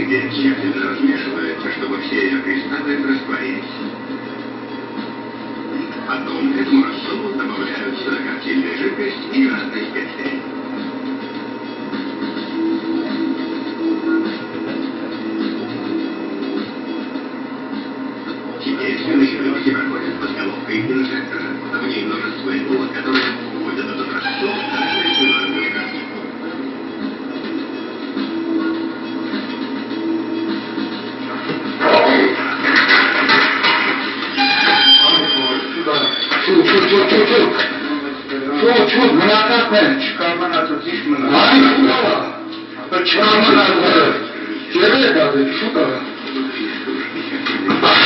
Теперь тщательно размешивается, чтобы все ее кристаллы растворились. Потом к этому рассолу добавляются картофельная жидкость и разные специи. Теперь следующий выпуск проходит под головкой инжектора. В ней множество иглок, которые вводят этот рассол в каждую свиную картофель. Чуд, мынакапен, чыкарманату дишмына. Чыкарманату. Чекай, базы, шутава.